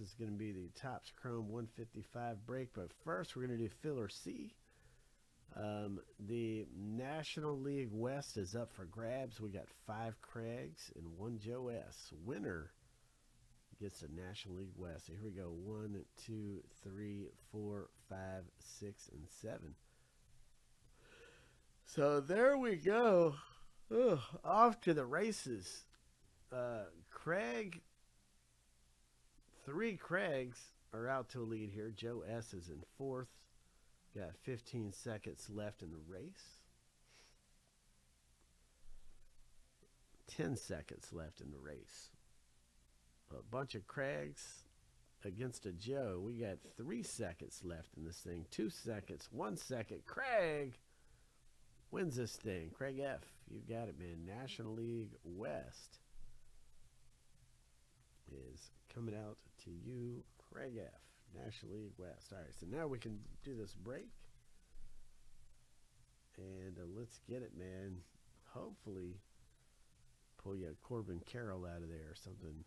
is going to be the Topps Chrome 155 break. But first, we're going to do filler C. The National League West is up for grabs. We got 5 Craigs and 1 Joe S. Winner gets the National League West. So here we go. 1, 2, 3, 4, 5, 6, and 7. So there we go. Ugh, off to the races. Craig, 3 Craigs are out to lead here. Joe S is in 4th. Got 15 seconds left in the race. 10 seconds left in the race. A bunch of Craigs against a Joe. We got 3 seconds left in this thing. 2 seconds, 1 second. Craig wins this thing. Craig F, you got it, man. National League West is coming out to you, Craig F. National League West. All right, so now we can do this break. And let's get it, man. Hopefully, pull you a Corbin Carroll out of there or something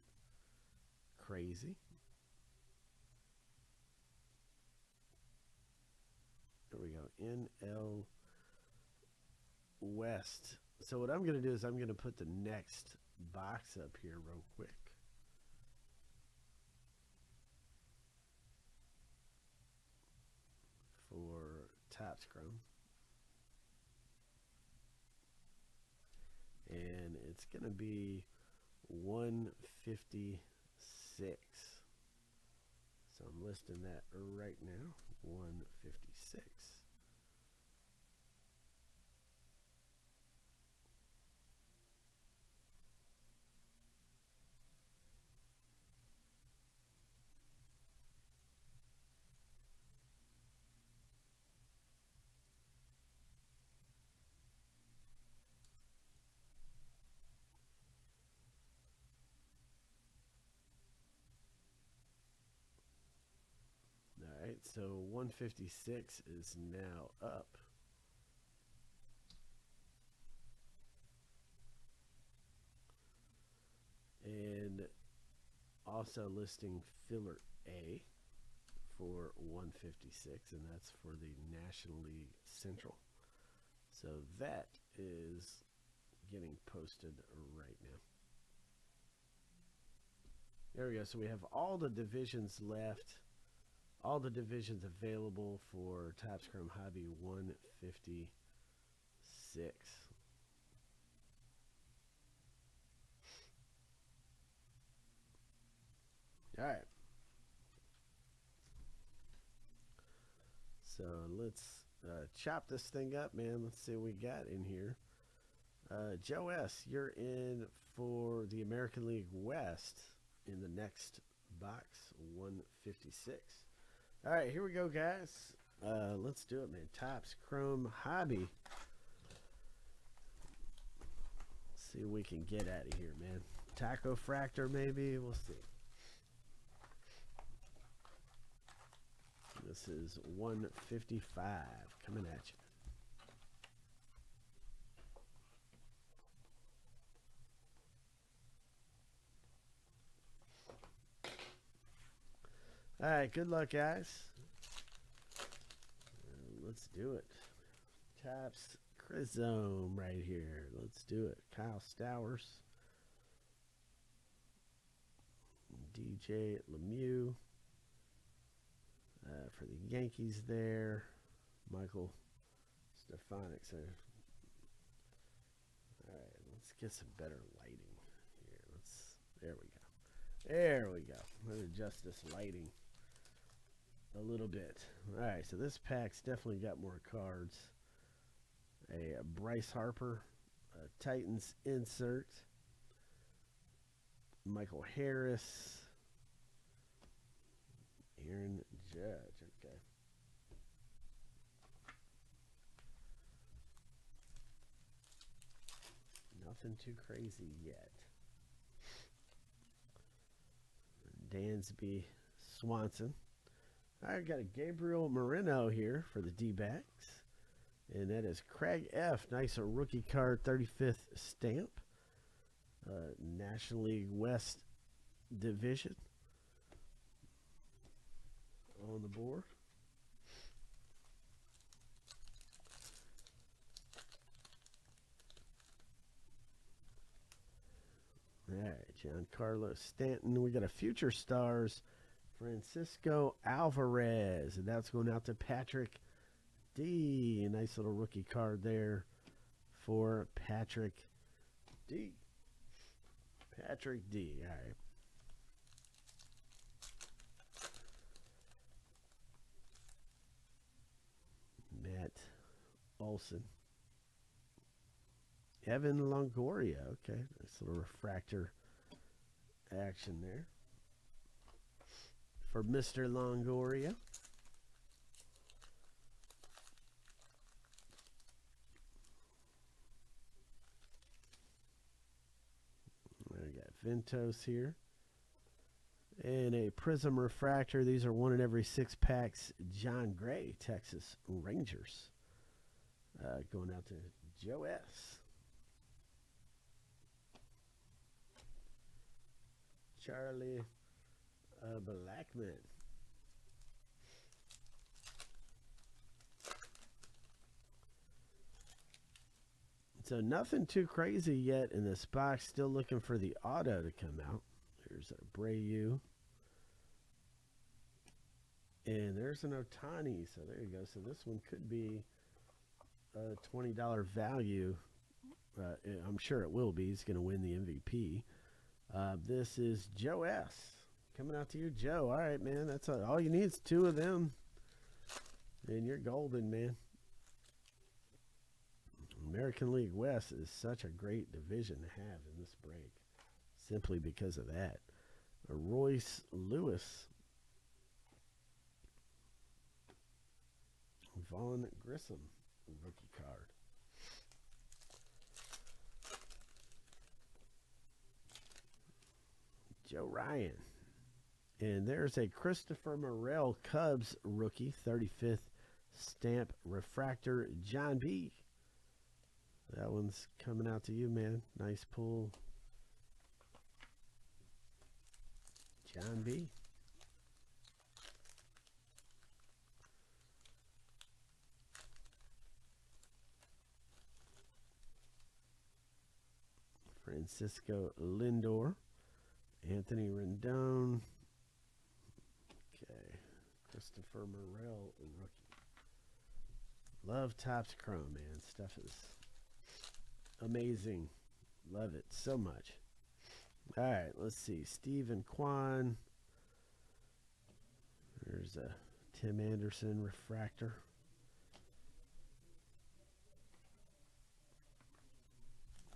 crazy. There we go. NL West. So what I'm going to do is I'm going to put the next box up here real quick. Or Topps Chrome, and it's gonna be 156. So I'm listing that right now. 156. So 156 is now up. And also listing filler A for 156, and that's for the National League Central. So that is getting posted right now. There we go. So we have all the divisions left. All the divisions available for Topps Chrome Hobby 156. All right. So let's chop this thing up, man. Let's see what we got in here. Joe S., you're in for the American League West in the next box, 156. All right, here we go, guys. Let's do it, man. Topps Chrome Hobby. Let's see what we can get out of here, man. Taco Fractor, maybe. We'll see. This is 155 coming at you. All right, good luck, guys. Let's do it. Topps Chrome right here. Let's do it. Kyle Stowers, DJ Lemieux for the Yankees there. Michael Stefanik. So, all right, let's get some better lighting here. Let's. There we go. There we go. Let's adjust this lighting a little bit. All right, so this pack's definitely got more cards. A Bryce Harper, a Titans insert, Michael Harris, Aaron Judge. Okay. Nothing too crazy yet. Dansby Swanson. I got a Gabriel Moreno here for the D-backs, and that is Craig F. Nice rookie card, 35th stamp. National League West division. board. All right, Giancarlo Stanton. We got a Future Stars, Francisco Alvarez, and that's going out to Patrick D. Nice little rookie card there for Patrick D. Patrick D. All right. Matt Olson. Evan Longoria. Okay. Nice little refractor action there for Mr. Longoria. We got Ventos here. And a Prism Refractor. These are 1 in every 6 packs. John Gray, Texas Rangers. Going out to Joe S. Charlie Blackmon. So nothing too crazy yet in this box. Still looking for the auto to come out. There's an Abreu. And there's an Ohtani. So there you go. So this one could be a $20 value. I'm sure it will be. He's going to win the MVP. This is Joe S. Coming out to you, Joe. All right, man. That's all you need is 2 of them. And you're golden, man. American League West is such a great division to have in this break, simply because of that. Royce Lewis. Vaughn Grissom, rookie card. Joe Ryan. And there's a Christopher Morel, Cubs rookie, 35th stamp refractor, John B. That one's coming out to you, man. Nice pull, John B. Francisco Lindor, Anthony Rendon. Okay, Christopher Morel, rookie. Love Topps Chrome, man. Stuff is amazing. Love it so much. All right, let's see. Steven Kwan. There's a Tim Anderson refractor.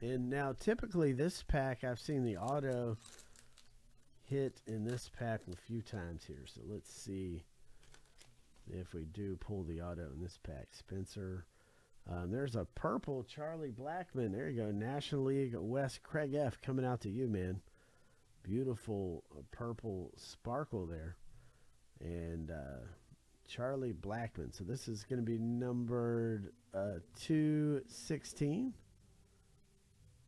And now typically this pack, I've seen the auto hit in this pack a few times here. So let's see if we do pull the auto in this pack. Spencer. There's a purple Charlie Blackmon. There you go. National League West, Craig F. Coming out to you, man. Beautiful purple sparkle there. And Charlie Blackmon. So this is going to be numbered 2/16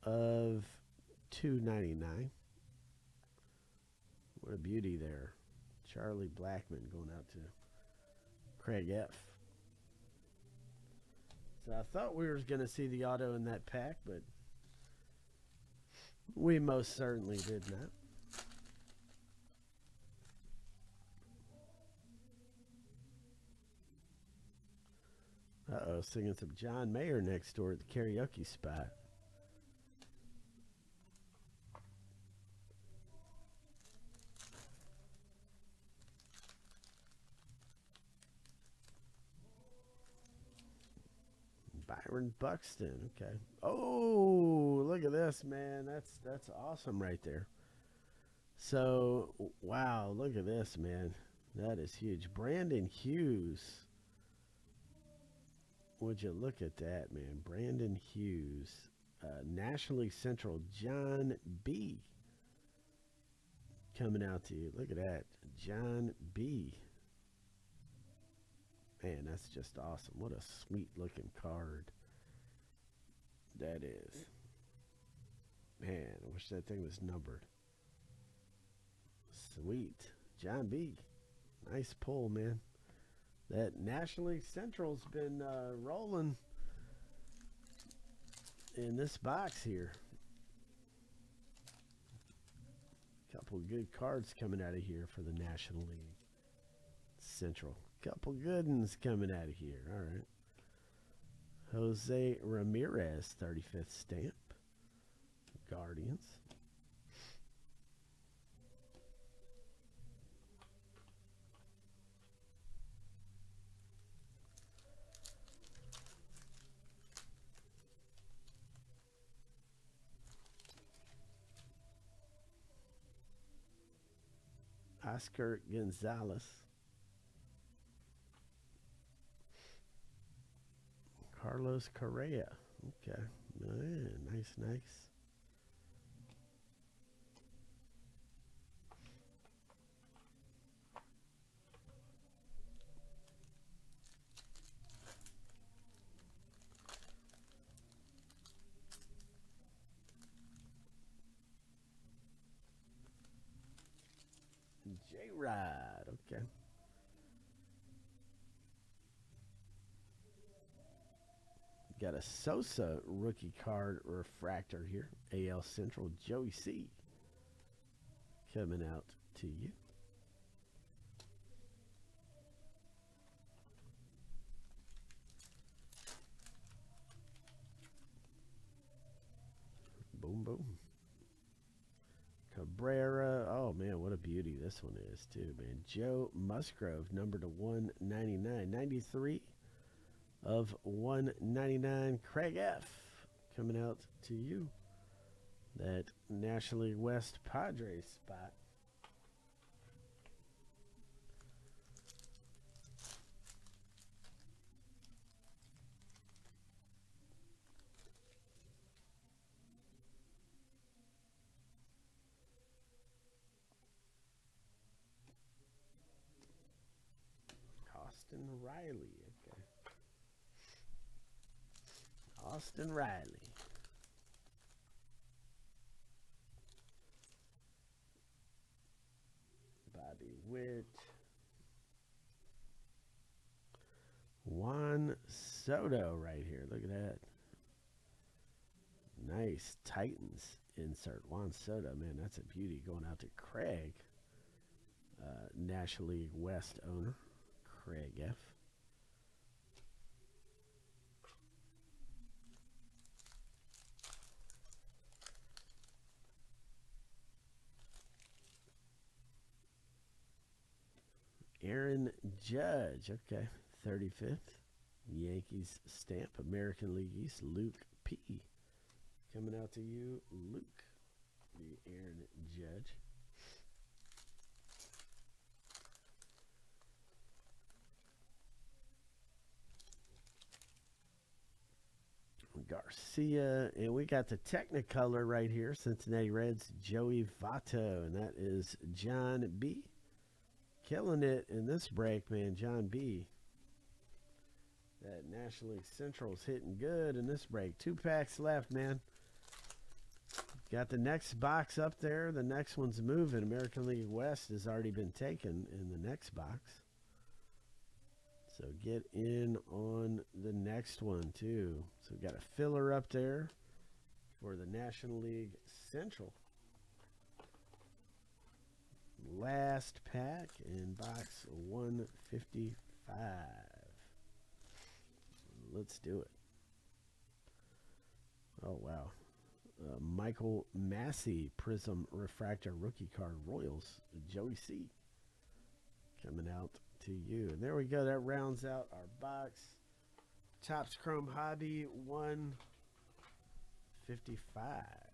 of 299. What a beauty there. Charlie Blackmon going out to Craig F. I thought we were going to see the auto in that pack, but we most certainly did not. Uh-oh, singing some John Mayer next door at the karaoke spot. Byron Buxton. Okay. Oh, look at this, man. That's awesome right there. So, wow, look at this, man. That is huge. Brandon Hughes. Would you look at that, man? Brandon Hughes. National League Central, John B. Coming out to you. Look at that. John B. Man, that's just awesome. What a sweet looking card that is. Man, I wish that thing was numbered. Sweet. John B. Nice pull, man. That National League Central's been rolling in this box here. Couple good cards coming out of here for the National League Central. Couple good ones coming out of here. All right. Jose Ramirez, 35th stamp. Guardians. Oscar Gonzalez. Carlos Correa. Okay. Nice, nice. J-Rod, okay. Got a Sosa rookie card refractor here. AL Central, Joey C. Coming out to you. Boom, boom. Cabrera. Oh man, what a beauty this one is too, man. Joe Musgrove, number to 199. 93 of 199. Craig F. Coming out to you. That National League West Padres spot. Riley, okay. Austin Riley. Bobby Witt. Juan Soto right here. Look at that. Nice Titans insert. Juan Soto, man, that's a beauty going out to Craig, National League West owner. Craig F. Aaron Judge, okay, 35th. Yankees stamp, American League East, Luke P. Coming out to you, Luke, the Aaron Judge. Garcia, and we got the Technicolor right here, Cincinnati Reds, Joey Votto, and that is John B. Killing it in this break, man. John B. That National League Central's hitting good in this break. 2 packs left, man. Got the next box up there. The next one's moving. American League West has already been taken in the next box. So get in on the next one too. So we've got a filler up there for the National League Central. Last pack in box 155. Let's do it. Oh wow. Michael Massey, Prism Refractor Rookie Card Royals, Joey C. Coming out to you. And there we go. That rounds out our box. Topps Chrome Hobby 155.